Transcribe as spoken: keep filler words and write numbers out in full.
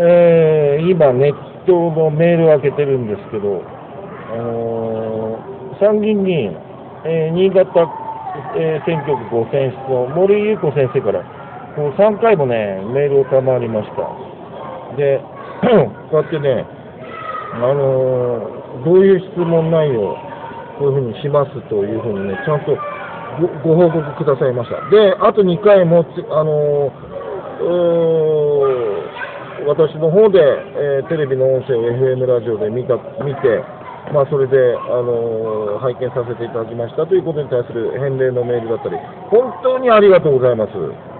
えー、今ネットのメールを開けてるんですけど、あのー、参議院議員、えー、新潟、えー、選挙区ご選出の森裕子先生からもうさんかいもねメールを賜りました。でこうやってね、あのー、どういう質問内容こういうふうにしますというふうにねちゃんと ご, ご報告くださいました。であとにかいもあのー、私の方で、えー、テレビの音声を エフエム ラジオで見た見て、まあ、それで、あのー、拝見させていただきましたということに対する返礼のメールだったり本当にありがとうございます。